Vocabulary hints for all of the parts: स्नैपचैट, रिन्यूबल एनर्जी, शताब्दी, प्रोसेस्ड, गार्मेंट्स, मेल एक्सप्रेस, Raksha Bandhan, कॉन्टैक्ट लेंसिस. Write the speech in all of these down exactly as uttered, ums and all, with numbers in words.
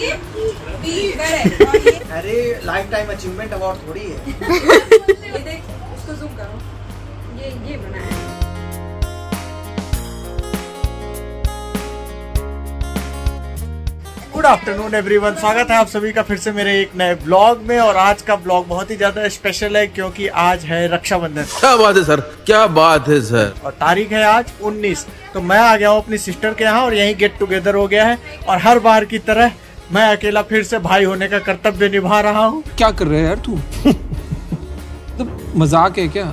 ये बीगर है और ये अरे लाइफ टाइम अचीवमेंट अवार्ड थोड़ी है। ये देख, इसको ज़ूम करो, ये ये बनाया है। गुड आफ्टरनून एवरीवन, स्वागत है आप सभी का फिर से मेरे एक नए ब्लॉग में। और आज का ब्लॉग बहुत ही ज्यादा स्पेशल है क्योंकि आज है रक्षाबंधन। क्या बात है सर, क्या बात है सर। और तारीख है आज उन्नीस। तो मैं आ गया हूँ अपनी सिस्टर के यहाँ और यहीं गेट टुगेदर हो गया है। और हर बार की तरह मैं अकेला फिर से भाई होने का कर्तव्य निभा रहा हूँ। क्या कर रहे हैं यार तू? तो मजाक है क्या?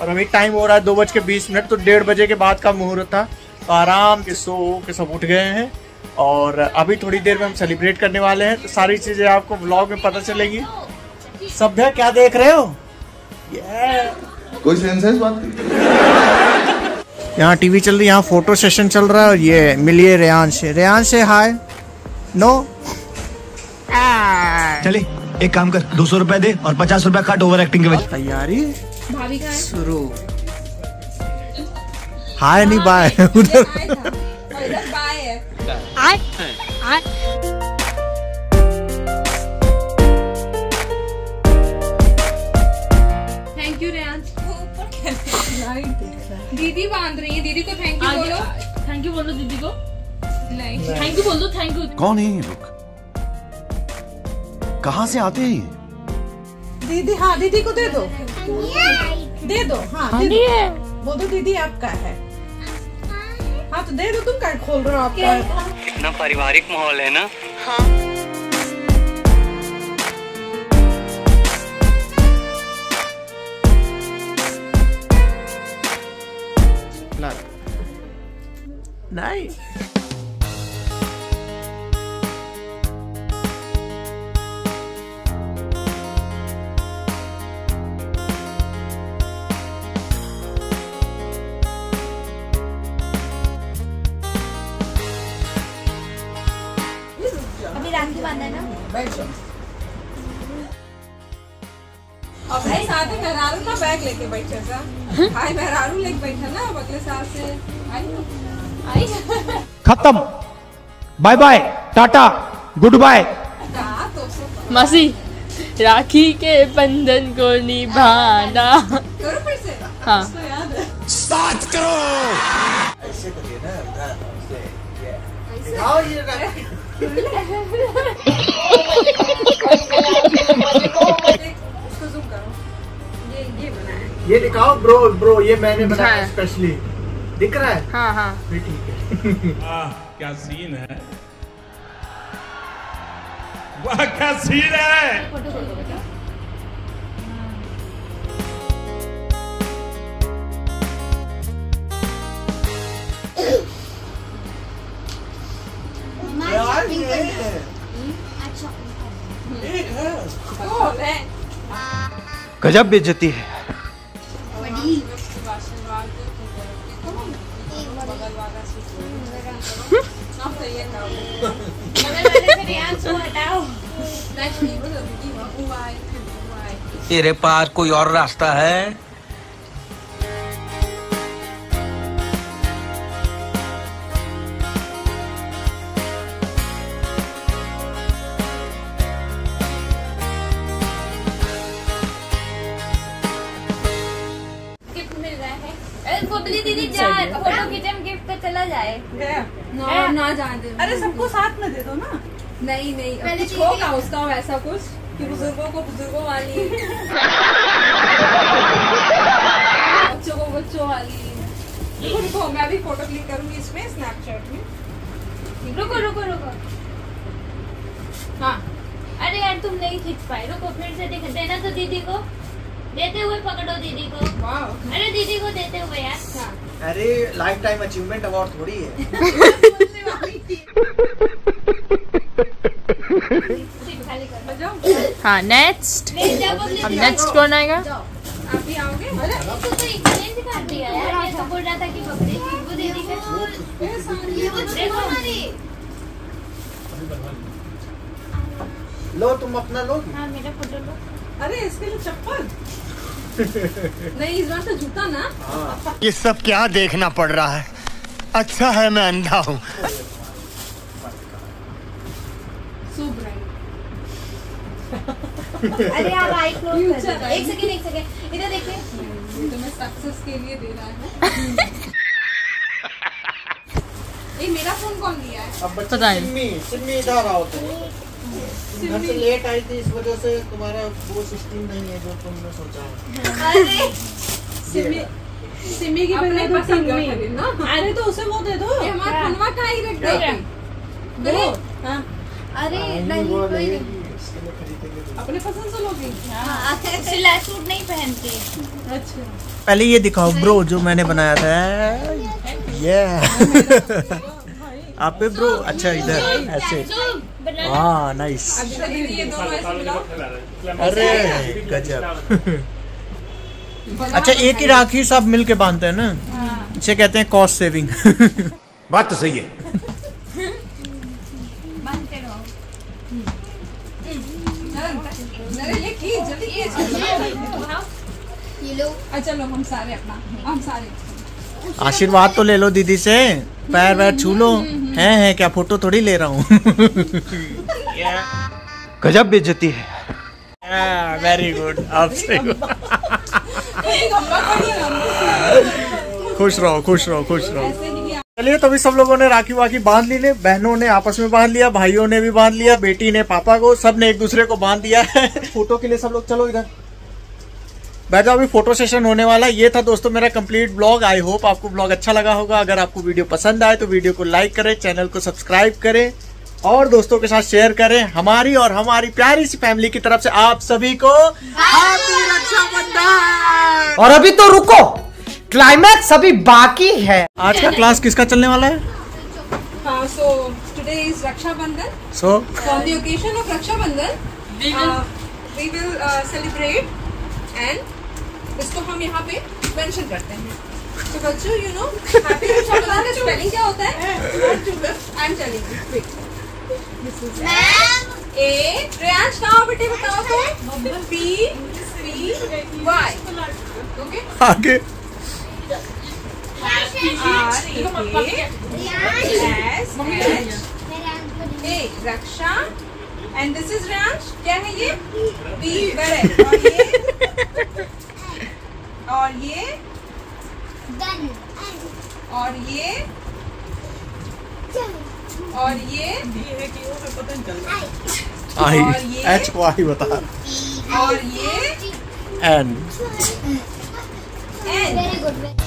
और अभी टाइम हो रहा है दो बज के बीस मिनट, तो डेढ़ बजे के बाद का मुहूर्त था। तो आराम के सो के सब उठ गए हैं और अभी थोड़ी देर में हम सेलिब्रेट करने वाले हैं। तो सारी चीज़ें आपको व्लॉग में पता चलेंगी। सभ्य क्या देख रहे हो? yeah. कोई सेंस है इस बात की? यहाँ टीवी चल रही है, यहाँ फोटो सेशन चल रहा है। और ये मिलिए रेयांश रेयांश से हाय। नो चले, एक काम कर, दो सौ रुपए दे और पचास रुपए काट ओवर एक्टिंग के वजह। तैयारी शुरू। हाय नहीं बाय उधर। Thank you Reyansh. दीदी बांध रही है, दीदी को थैंक यू बोलो। थैंक यू बोलो दीदी को। नहीं, थैंक यू बोल दो। Thank you. कौन है ये लोग, कहाँ से आते हैं? दीदी, हाँ दीदी को दे दो, दे दो। हाँ बोल दो दीदी आपका है। हाँ तो दे दो, तुम कार्ड खोल रहे हो आपका। कितना पारिवारिक माहौल है ना। हाँ। नहीं। और भाई साथ में मेहरारू का बैग लेके बैठे था। भाई मेहरारू लेके बैठा ना, अब अगले साल से आई आई खत्म, bye bye tata good bye. मसी राखी के बंधन को निभाना। करो फिर से। हाँ स्टार्ट करो। ऐसे करिए ना, ये इसको ज़ूम करो, ये ये बनाया है। ये दिखाओ ब्रो ब्रो, ये मैंने बनाया स्पेशली। दिख रहा है? हाँ हाँ ठीक है। वाह क्या सीन है, वाह क्या सीन है। गजब बेइज्जती है। तेरे पास कोई और रास्ता है? दीदी जाए फोटो किचन गिफ्ट पे चला जाए ना, ना जाने दे। अरे सबको साथ में दे दो ना। नहीं नहीं, पहले कुछ होगा उसका वैसा कुछ कि बुजुर्गों को बुजुर्गों वाली, बच्चों को बच्चों वाली। रुको मैं अभी फोटो क्लिक करूंगी इसमें स्नैपचैट में। रुको रुको रुको। हाँ अरे यार तुम नहीं खींच पाए, रुको फिर से दिख देना तो दीदी को। देते हुए पकड़ो दीदी को। अरे दीदी को देते हुए यार। हाँ। अरे लाइफ टाइम अचीवमेंट अवार्ड थोड़ी है। हाँ नेक्स्ट, अब नेक्स्ट कौन आएगा? आप भी आओगे? तो तो एक्सपीरियंस कर दिया यार। मैं तो बोल रहा था कि पकड़े वो दीदी को। लो तुम अपना लो। हाँ मेरा फोटो लो। अरे इसके लिए चप्पल नहीं, इस बार तो जूता ना। आ, ये सब क्या देखना पड़ रहा है? अच्छा है मैं अंधा हूँ। So bright. अरे यार राइट क्लोज कर, एक सेकंड एक सेकंड इधर देखिए, तुम्हें सक्सेस के लिए दे रहा है। ये मेरा फोन कौन लिया है? अब पता है सिमी सिमी इधर आओ। तुम घर से लेट आई थी, इस वजह से तुम्हारा वो सिस्टम नहीं है जो तुमने सोचा है। अरे सिमी सिमी की बने तो सिमी ना, अरे तो उसे वो दे दो। ये हमारा खनवा का ही रख दे दो। हां अरे नहीं कोई नहीं, अपने पसंद से लोगी। हाँ सिलाई सूट नहीं पहनती। अच्छा पहले ये दिखाओ ब्रो जो मैंने बनाया था। ये आप पे ब्रो। अच्छा इधर ऐसे। हाँ नाइस। अरे गजब। अच्छा एक ही राखी सब मिलके बांधते हैं ना, इसे कहते हैं कॉस्ट सेविंग। बात तो सही है। ये लो। अच्छा लो हम सारे अपना हम सारे आशीर्वाद तो ले लो दीदी से, पैर वैर छू लो। है है क्या फोटो थोड़ी ले रहा हूँ। गजब बेइज्जती है। Very good. आपसे खुश रहो खुश रहो खुश रहो। चलिए तभी सब लोगों ने राखी वाखी बांध ली ने, बहनों ने आपस में बांध लिया, भाइयों ने भी बांध लिया, बेटी ने पापा को, सब ने एक दूसरे को बांध दिया है। फोटो के लिए सब लोग चलो इधर बैठ जाओ, अभी फोटो सेशन होने वाला। ये था दोस्तों मेरा कंप्लीट ब्लॉग। आई होप आपको ब्लॉग अच्छा लगा होगा। अगर आपको वीडियो पसंद आए तो वीडियो को लाइक करें, चैनल को सब्सक्राइब करें और दोस्तों के साथ शेयर करें। हमारी और हमारी प्यारी सी फैमिली की तरफ से आप सभी को हैप्पी रक्षाबंधन। और अभी तो रुको, क्लाइमैक्स अभी बाकी है। आज का क्लास किसका चलने वाला है? हाँ, so today is Rakshabandhan. So on the occasion of Rakshabandhan we will uh, we will uh, celebrate and इसको हम यहाँ पे mention करते हैं। So बच्चों you know happy रक्षाबंधन का spelling क्या होता है? I'm telling you. Wait. Ma'am A Priyansh कहाँ हो बेटे बताओ तो? B C Y. Okay. आगे Raksha and this is Reyansh. क्या है ये? बी बड़े। और ये और ये और ये और ये आई एच को आई बता। और ये एन एन। Very good.